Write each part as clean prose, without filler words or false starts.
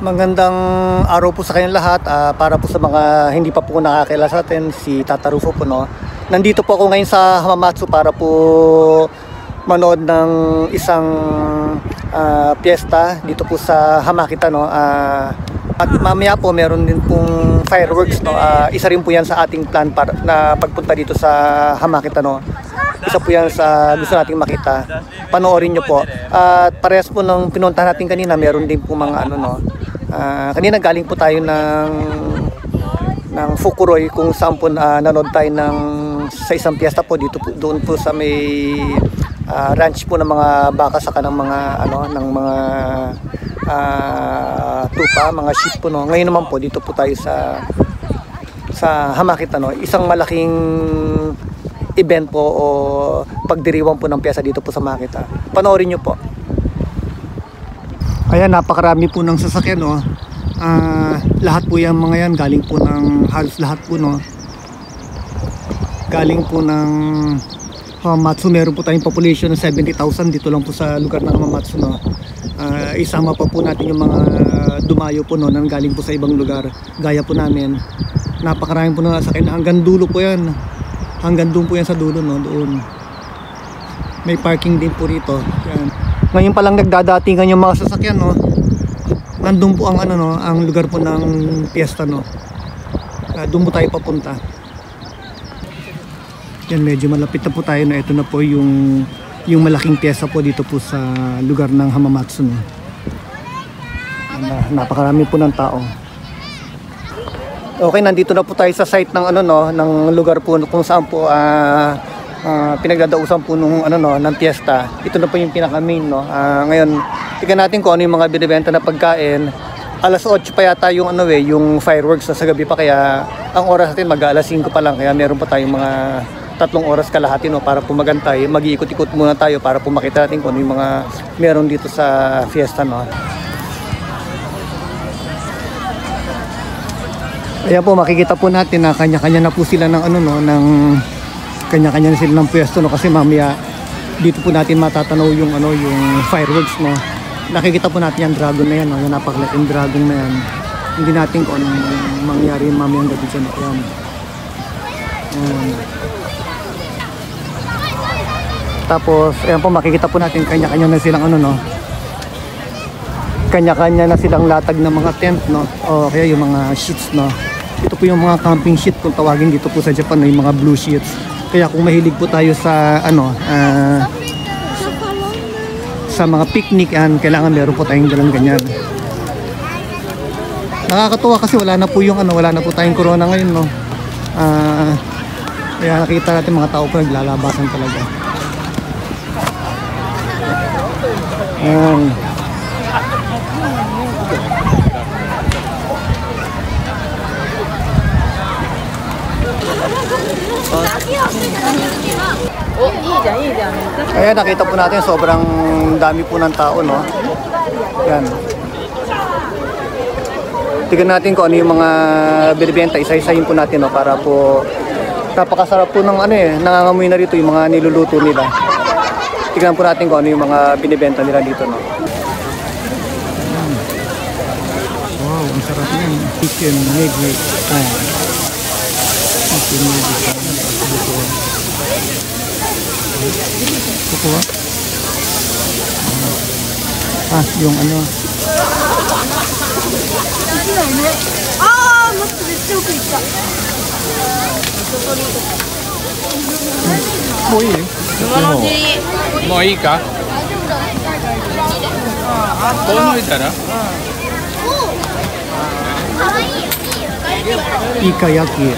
Magandang araw po sa kanyang lahat. Para po sa mga hindi pa po nakakilala sa atin, si Tata Rufo po, no? Nandito po ako ngayon sa Hamamatsu para po manood ng isang piyesta dito po sa Hamakita, no? At mamaya po meron din pong fireworks, no? Isa rin po yan sa ating plan para, na pagpunta dito sa Hamakita, no? Isa po yan sa gusto nating makita. Panoorin nyo po. At parehas po nung pinunta natin kanina, meron din po mga ano, no. Kanina galing po tayo ng Fukuroi, kung saan po nanood tayo sa isang piyesta po dito po, doon po sa may ranch po ng mga baka, saka ng mga ano, ng mga tupa, mga sheep po, no. Ngayon naman po dito po tayo sa Hamakita, no. Isang malaking event po o pagdiriwang po ng piyesta dito po sa Hamakita. Panoorin nyo po. Ayan, napakarami po ng sasakyan, no? Lahat po yung mga yan galing po ng halos lahat po, no? Galing po ng Hamamatsu. Meron po tayong population ng 70,000 dito lang po sa lugar ng Hamamatsu, no? Isama pa po natin yung mga dumayo po, no, nang galing po sa ibang lugar gaya po namin. Napakarami po ng sasakyan, hanggang dulo po yan. Hanggang doon po yan sa dulo, no, doon. May parking din po rito. Yan. Ngayon pa lang nagdadatingan yung mga sasakyan, no. Nandun po ang ano, no, ang lugar po ng piyesta, no. Doon po tayo papunta. Yan, medyo malapit na po tayo, no. Ito na po yung malaking piyesta po dito po sa lugar ng Hamamatsu, no. Napakarami po ng tao. Okay, nandito na po tayo sa site ng ano, no, ng lugar po kung saan po pinagdadausan po nung ano, no, ng piyesta. Ito na po yung pinaka main, no. Ngayon, tignan natin kung ano yung mga binebenta na pagkain. Alas 8 pa yata yung ano, yung fireworks sa gabi pa, kaya ang oras natin mag-alas 5 pa lang, kaya meron pa tayong mga 3 oras kalahati, no, para pumagantay. Mag-iikot-ikot muna tayo para pumakita natin kung ano yung mga meron dito sa fiesta, no. Ayan po, makikita po natin na kanya-kanya na po sila ng ano, no, ng kanya-kanya na sila ng pwesto, no, kasi mamaya dito po natin matatanaw yung ano, yung fireworks, no. Nakikita po natin yung dragon na yan, no, yung napakalaking dragon na yan. Hindi natin kung anong mangyari mamaya ang gabi dyan. Ayan. Tapos, ayan po, makikita po natin kanya-kanya na silang ano, no. Kanya-kanya na silang latag ng mga tent, no. O kaya yung mga sheets, no. Ito po yung mga camping sheet kung tawagin dito po sa Japan, yung mga blue sheets. Kaya kung mahilig po tayo sa ano, sa mga picnic, kailangan meron po tayong dalang ganyan. Nakakatuwa kasi wala na po yung ano, wala na po tayong corona ngayon, no. Kaya nakita natin mga tao po naglalabasan talaga. Ayan, nakita po natin sobrang dami po ng tao, no. Ayan. Tignan natin kung ano yung mga binibenta, isa-isahin po natin, no, para po napakasarap po ng ano, nangangamoy na rito yung mga niluluto nila. Tignan po natin kung ano yung mga binibenta nila dito, no. Wow, ang sarap yan. Chicken negi. Chicken negi. Ito yung ano. Ikayaki.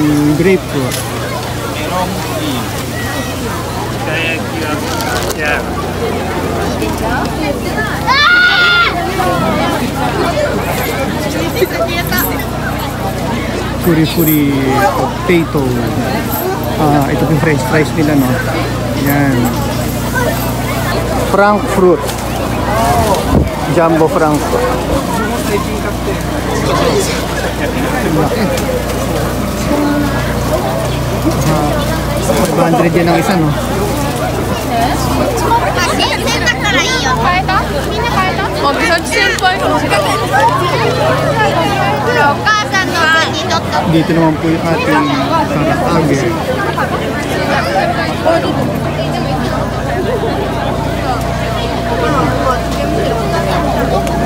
Yung grape po. Furi-furi potato. Ito yung french fries nila, no? Yan. Frank fruit. ジャンボフランスと。500円の一の。1000円だからいいよ。買えた？みんな買えた？あ、美咲先輩の。お母さんの分に取った。Dito naman po yung ating sarap-angel.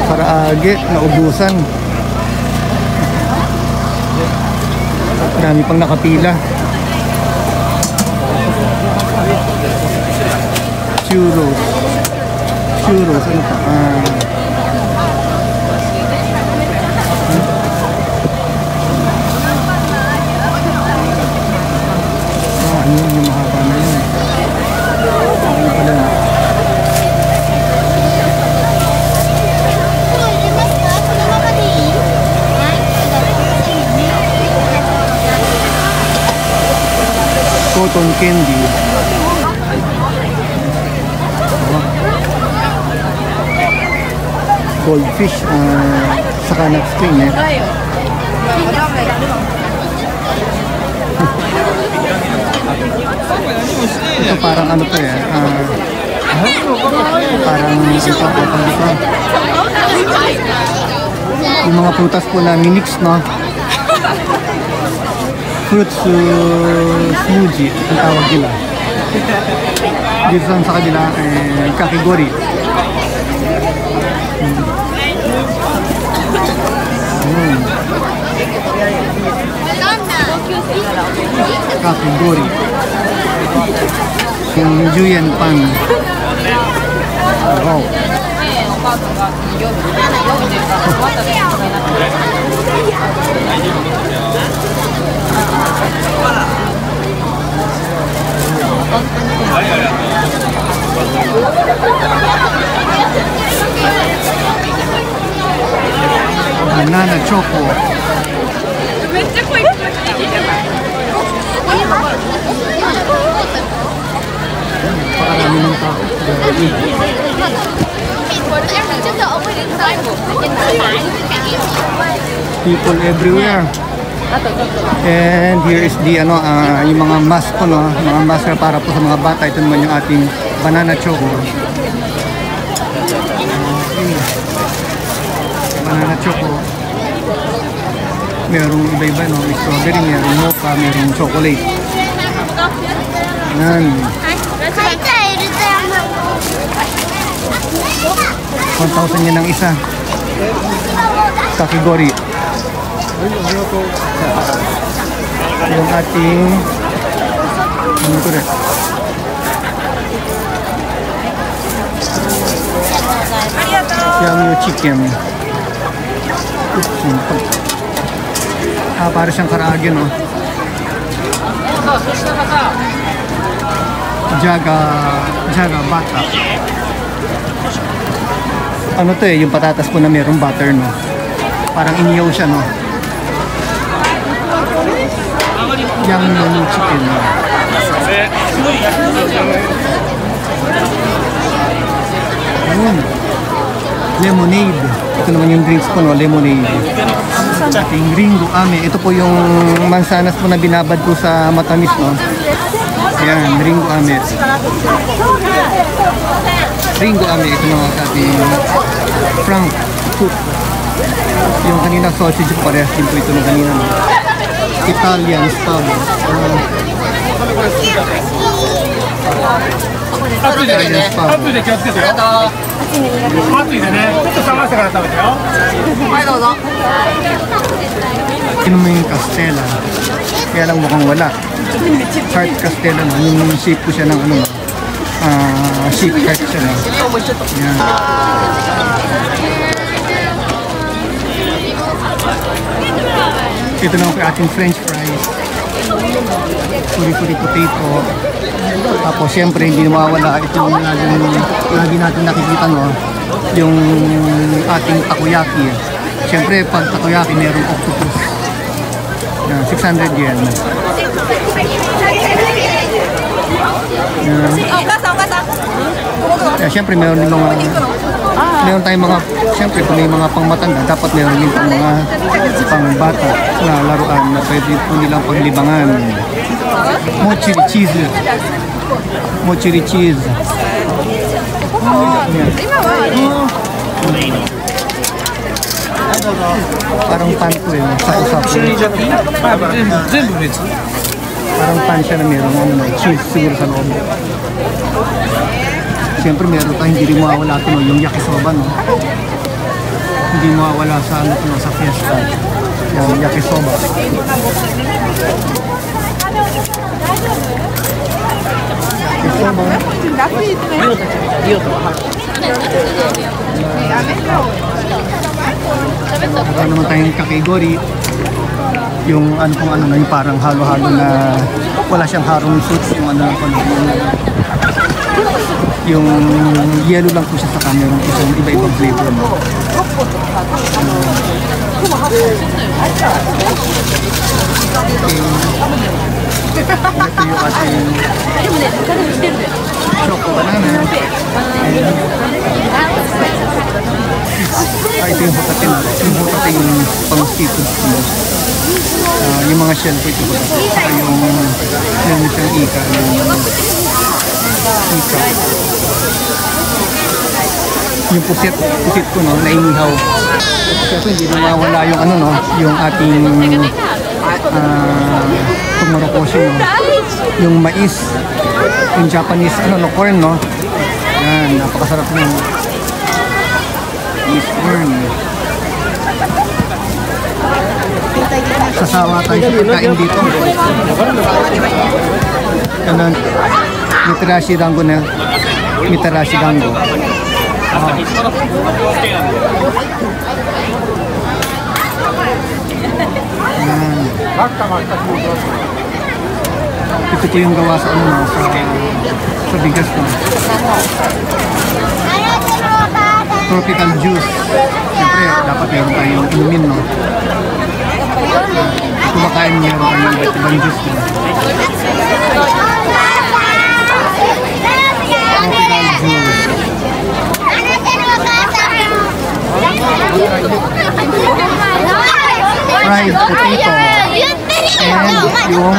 Karaage, naubusan. Marami pang nakapila. Churros. Churros, ano pa? Ano yung mahaba na yun? Ano pala na? Cotton candy. Goldfish sa kanap string eh. Ito parang ano to eh. Parang ito. Yung mga prutas po na minix, no? Fruits smoothie ang tawag nila. Dito lang sa kanila kategory. Kategory. Yung juyen pan. Wow. Banana choco. People everywhere. And here is the ano, yung mga mask po, no? Mga mask para po sa mga bata. Ito naman yung ating banana choco. Banana choco. Merong iba-iba, no? May strawberry, merong mocha, merong chocolate. Ayan. $1,000 yan ang isa. Kategory. Yung ating ano ko rin yung chicken para siyang karaage, no? Jaga bata ano to eh, yung patatas po na mayroong butter, no? Parang iniyaw siya, no? Yang menu chicken. Lemonade. Ito naman yung drinks po, no? Lemonade. Ating gringo ame. Ito po yung mansanas po na binabad ko sa matamis, no? Ayan, gringo ame. Gringo ame. Ito naman sa ating frank food. Yung kanina sausage po, parehas din po ito ng kanina, no? Italian style. Italian style. Sino mo yung castella? Kaya lang mukhang wala. Heart castella na. Yung shape ko siya ng ano. Shape heart siya na. Yan. Ito naman kay ating french fries, puri-puri potato. Tapos siyempre hindi mawawala itong lagi natin nakikita, no? Yung ating takoyaki. Siyempre pag takoyaki merong octopus. 600 yen. Siyempre meron din mga meron tayong mga, siyempre kung may mga pangmatanda, dapat meron din pang mga pangbata na laruan na pwede po nilang paglibangan. Mochiri cheese. Mochiri cheese. Parang pan ko yun, sa usap ko. Parang pan siya na meron cheese siguro sa loob. Siyempre meron tayo, hindi rin mawawala ito, no? Yung yakisoba, no? Hindi mawawala sa ano ito, no? Sa fiesta. Yung yakisoba. Yakisoba. Baka naman tayong kategori. Yung ano kung ano na yung parang halo-halo na wala siyang harong suits. Yung ano na yung yellow lang po siya sa camera, isang iba-ibang flavor mo. Okay. Ito yung ating choco banana. Ito yung hotatin. Yung hotatin pang seafood. Yung mga shell po ito. Yung isang ika. Ika. Yung pusit ko, no, nainihaw. Kasi hindi na wala yung ano, no, yung ating tumorokoshi, no, yung mais, yung Japanese, ano, no, corn, no. Yan, napakasarap ng is corn. Sasawa tayo sa pagkain dito. Kanan, mitarashi dango na. Mitarashi dango. Ito po yung gawa sa ano, sa bigas ko. Tropical juice. Siyempre, dapat meron tayong inumin, no? Kumakain meron tayong ibang juice ko. Tropical juice. Fried potato and yung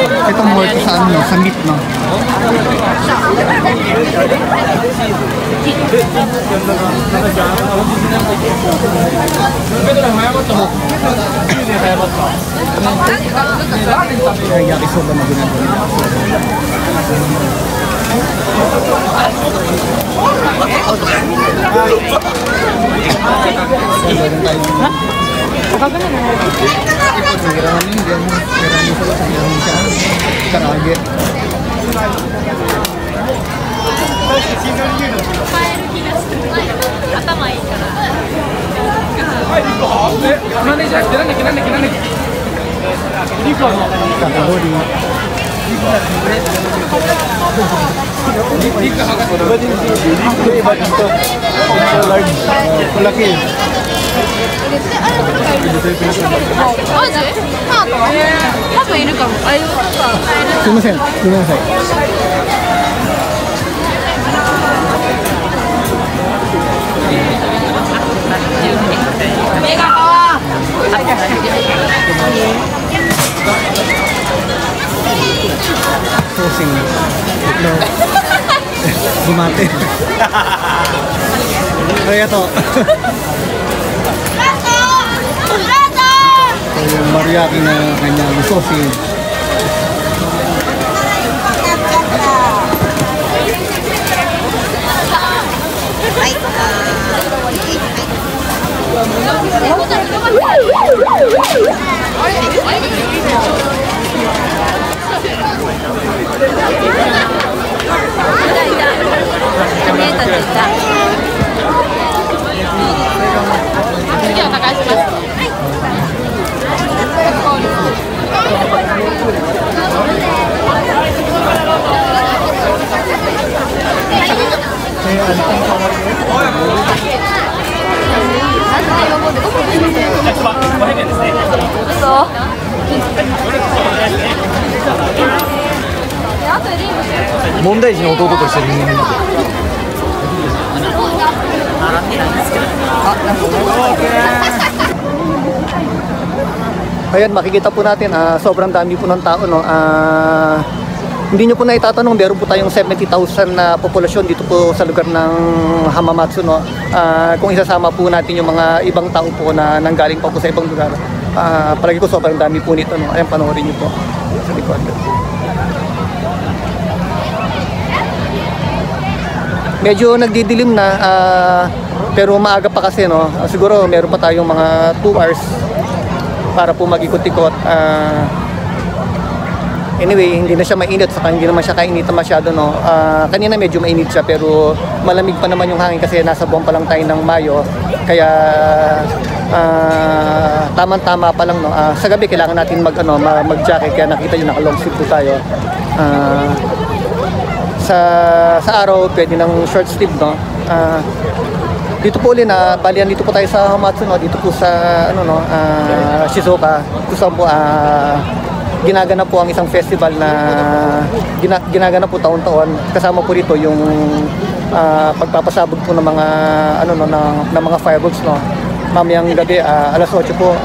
ito mo ito sa ano, sa meat, no? 問題児の弟としてみんな見てAyan, makikita po natin, sobrang dami po ng tao, no? Hindi nyo po na itatanong, meron po tayong 70,000 na populasyon dito po sa lugar ng Hamamatsu, no? Kung isasama po natin yung mga ibang tao po na nanggaling pa po sa ibang lugar, palagi ko sobrang dami po nito, no? Ayan, panoorin nyo po sa likod. Medyo nagdidilim na, pero maaga pa kasi, no? Siguro meron pa tayong mga 2 hours para po mag-ikot-ikot. Anyway, hindi na siya mainit, saka hindi naman siya kainitan masyado, no? Kanina medyo mainit siya, pero malamig pa naman yung hangin kasi nasa buwan pa lang tayo ng Mayo, kaya tamang-tama pa lang, no? Sa gabi kailangan natin mag-jacket, kaya nakita nyo, naka-long sleeve po tayo. Sa araw pwede ng short sleeve, no? Dito po ulit na balian, dito po tayo sa Hamamatsu, no? Dito po sa ano, no, Shizuoka, kusang po ginaganap po ang isang festival na ginaganap po taon-taon. Kasama po dito yung pagpapasabog po ng mga ano, no, ng mga fireworks, no. Mamayang gabi alas 8 po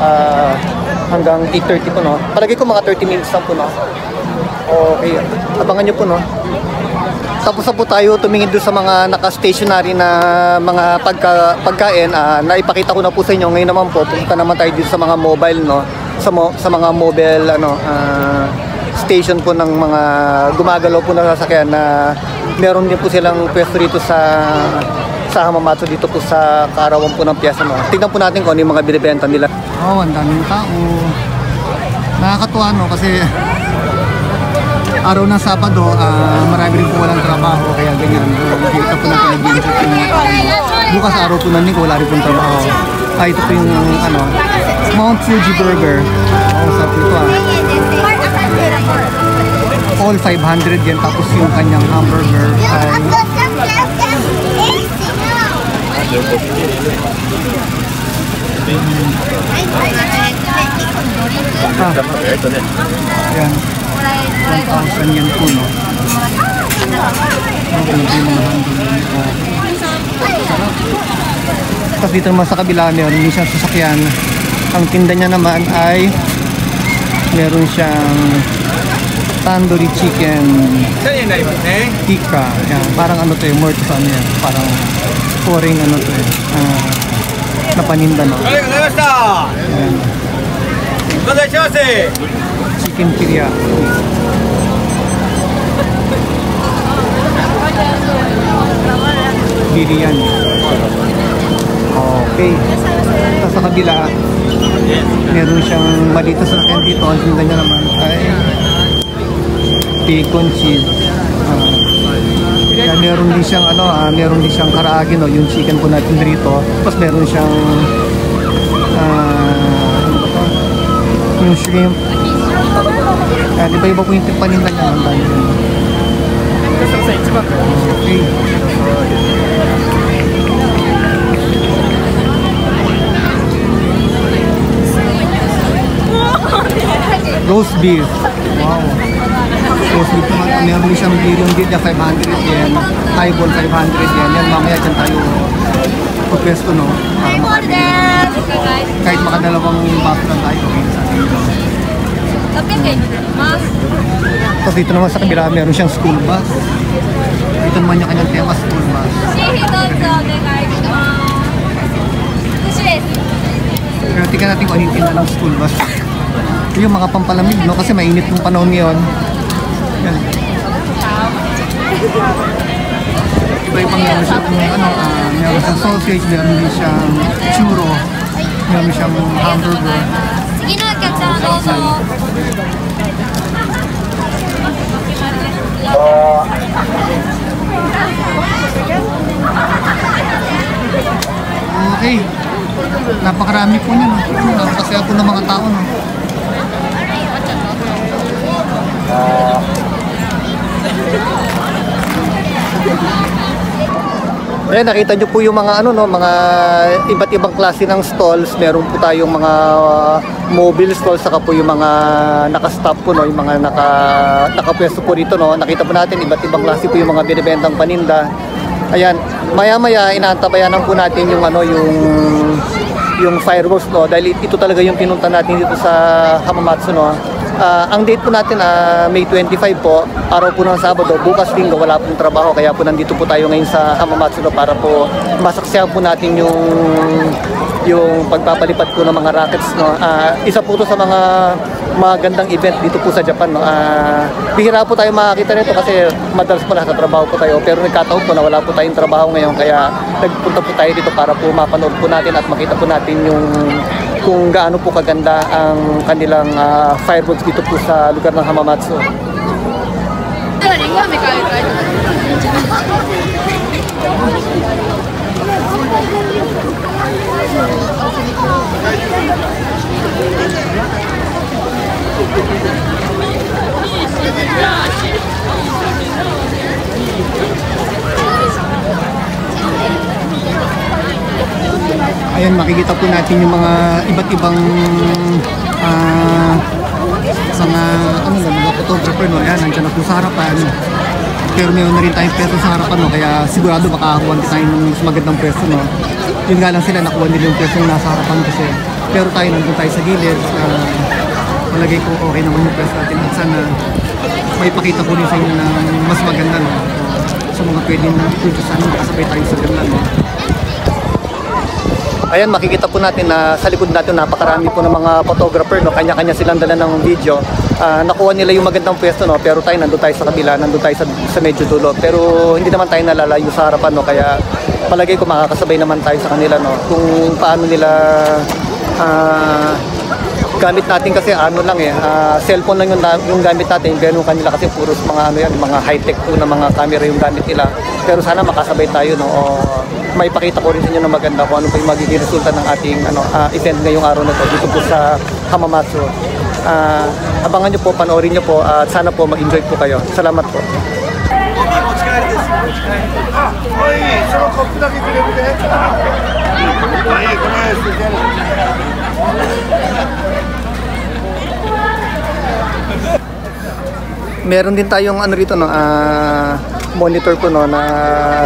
hanggang 8:30 po, no. Palagi ko mga 30 minutes lang po, no. Okay, abangan niyo po, no. Tapos na po tayo tumingin doon sa mga naka-stationary na mga pagkain. Naipakita ko na po sa inyo. Ngayon naman po, punta naman tayo dito sa mga mobile, no? Sa mga mobile ano, station po ng mga gumagalaw po na sasakyan, na meron din po silang pwesto dito sa Hamamatsu, dito po sa kaarawan po ng piyesa, no? Tignan po natin kung ano yung mga binibenta nila. Oo, ang daming tao. Nakakatuwa, no? Kasi araw ng Sabado, marami rin po walang trabaho, kaya ganyan. Kita po ng pinag-iisip. Bukas araw po namin ko, wala rin pong trabaho. Ito po yung ano, Mount Fuji Burger. Oo, sarap ito, All 500 yan, tapos yung kanyang hamburger. Ayan. 1,000 yan po, no? Tapos dito naman sa kabila, meron din siyang sasakyan. Ang tinda niya naman ay meron siyang tandoori chicken tikka. Yan. Parang ano to eh, more to sa ano yan. Parang scoring ano to eh, na paninda, no? Ayan. Chicken teriyaki. Biryani. Okay. Tapos sa kabila, meron siyang malita sa akin dito. Ang tinda niya naman ay bacon cheese. Meron din siyang ano, meron din siyang karaage, no? Yung chicken po natin dito. Tapos meron siyang yung shrimp. Iba-iba po yung paninda niya. Okay. Roast beef. Wow. Roast beef naman. Meron din siyang billion beef na 500 yen. Highball 500 yen. Yan, mamaya dyan tayo pagpwesto, no? Para makapili. Kahit makadalawang baso lang tayo. Tapos dito naman sa kabila, meron siyang school bus. Dito naman yung kanyang tema, school bus. Pero tingnan natin kung anitin na ng school bus. Yung mga pampalamig, no? Kasi mainit yung panahon ngayon. Yan. Iba-ibang meron siya kung ano, meron siyang sausage, meron din siyang churro, meron siyang hamburger. Okay. Napakarami po niya, no? Napakasaya po ng mga tao, no? Ayan, nakita nyo po yung mga mga iba't ibang klase ng stalls. Meron po tayong mga mobile stalls, saka po yung mga naka-stop po, no? Yung mga nakapwesto po dito, no? Nakita po natin, iba't ibang klase po yung mga binibentang paninda. Ayan, maya-maya inaantabayanan po natin yung yung fireworks, no? Dahil ito talaga yung pinunta natin dito sa Hamamatsu, no? Ang date po natin, May 25 po, araw po ng Sabado. Bukas Linggo, wala pong trabaho, kaya po nandito po tayo ngayon sa Hamamatsu, no, para po masaksihan po natin yung pagpapalipad po ng mga rockets, no. Isa po to sa mga magandang event dito po sa Japan, no. Bihira po tayo makakita nito kasi madalas po nasa trabaho po tayo, pero nagkataon po na wala po tayong trabaho ngayon, kaya nagpunta po tayo dito para po mapanood po natin at makita po natin yung kung gaano po kaganda ang kanilang fireworks dito po sa lugar ng Hamamatsu. Ayan, makikita po natin yung mga iba't ibang mga photographer, no? Ayan, nandiyan na po sa harapan. Pero meron na rin tayong preso sa harapan, no? Kaya sigurado makakuha din tayo ng magandang preso, no? Yun nga lang sila, nakuha nila yung preso yung nasa harapan kasi. Pero tayo, nandun tayo sa gilid. Malagay ko okay naman yung preso natin. At sana may pakita po rin sa inyo na mas maganda, no? Sa mga pwede na pwede sana makasapay tayo sa ganda, no? Ayan, makikita po natin na sa likod natin napakarami po ng mga photographer, no? Kanya-kanya silang dala ng video. Nakuha nila yung magandang pwesto, no? Pero tayo nandun tayo sa kabila, nandun tayo sa medyo dulo. Pero hindi naman tayo nalalayo sa harapan, no? Kaya palagay ko makakasabay naman tayo sa kanila, no? Kung paano nila gamit natin kasi cellphone lang yung gamit natin. Ganun kanila kasi puro mga mga high-tech po na mga camera yung gamit nila. Pero sana makasabay tayo, no? May pakita ko rin sa inyo na maganda kung ano pa yung magiging resulta ng ating event ngayong araw na to dito po sa Hamamatsu. Abangan nyo po, panoorin nyo po, at sana po mag-enjoy po kayo. Salamat po. Meron din tayong rito, no? Monitor po, no, na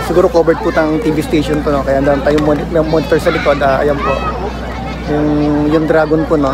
siguro covered po ng TV station po, no, kaya meron tayong monitor sa likod. Ayan po yung dragon po, no.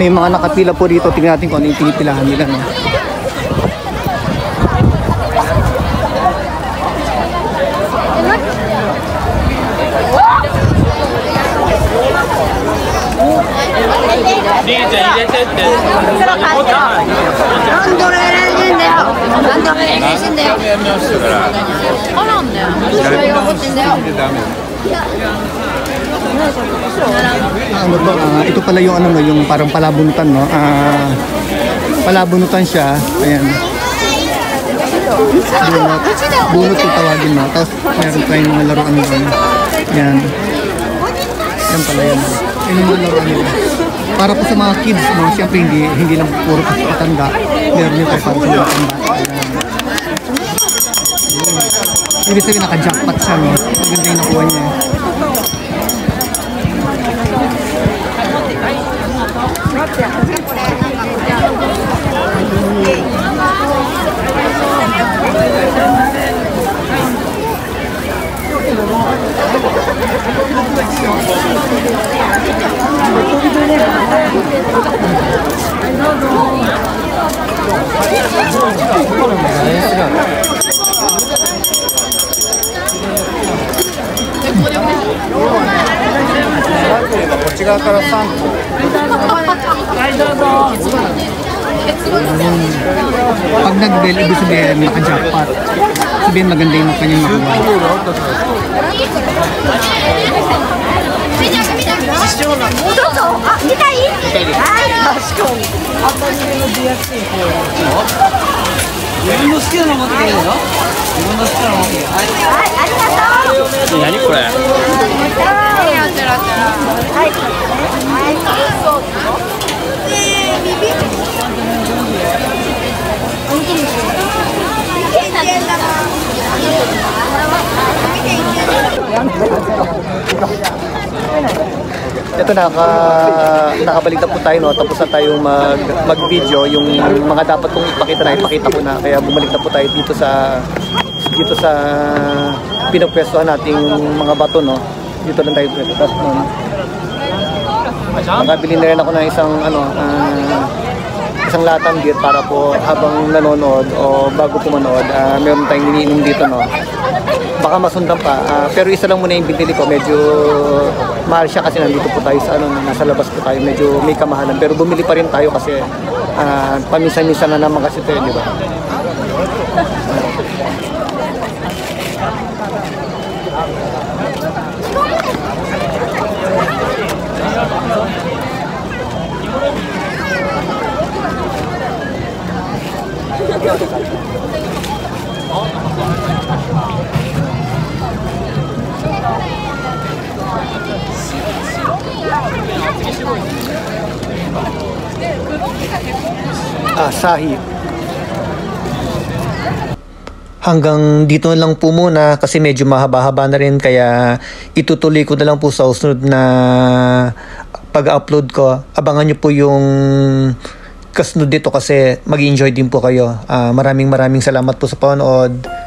May mga nakapila po dito. Tingnan natin kung ano yung pinipilahan nila, no? Ito pala yung yung parang palabunutan, no? Palabunutan siya. Ayan. Bunot. Bunot yung tawagin, no? Tapos meron tayong mga laruan nila. Ayan. Ayan pala yan. Ayan yung mga laruan nila. Para po sa mga kids, no? Siyempre hindi lang puro kasi patanda. Meron nito para sa mga patanda. Ibig sabihin naka-jackpot siya, no? Maganda yung nakuha niya. Pag nag-bell, ibig sabihin naka-jackpot. Sabihin maganda yung kanyang nakuha. 必要なんです。どうぞ。あ、見たい？見たいです。はい。確かに。あんまり出やすい方や。自分の好きなの持ってくれるの？自分の好きなの持ってくれる。はい、ありがとう。何これ？Ito na, nakabalik na po tayo, no? Tapos na tayong mag-video. Yung mga dapat kong ipakita na, ipakita ko na. Kaya bumalik na po tayo dito sa pinagpwestuhan nating mga bato, no? Dito lang tayo pwesto. Tapos, nakabili na rin ako ng isang latang beer para po habang nanonood o bago po manood, meron tayong niniinom dito, no? Baka masundan pa, pero isa lang muna yung binili ko. Medyo mahal siya kasi nandito po tayo sa nasa labas po tayo, medyo may kamahalan, pero bumili pa rin tayo kasi paminsan-minsan na naman kasi ito, di ba? Asahi. Hanggang dito lang po muna kasi medyo mahaba-haba na rin, kaya itutuloy ko na lang po sa susunod na pag-upload ko. Abangan nyo po yung kasunod dito kasi mag-enjoy din po kayo. Maraming salamat po sa panonood.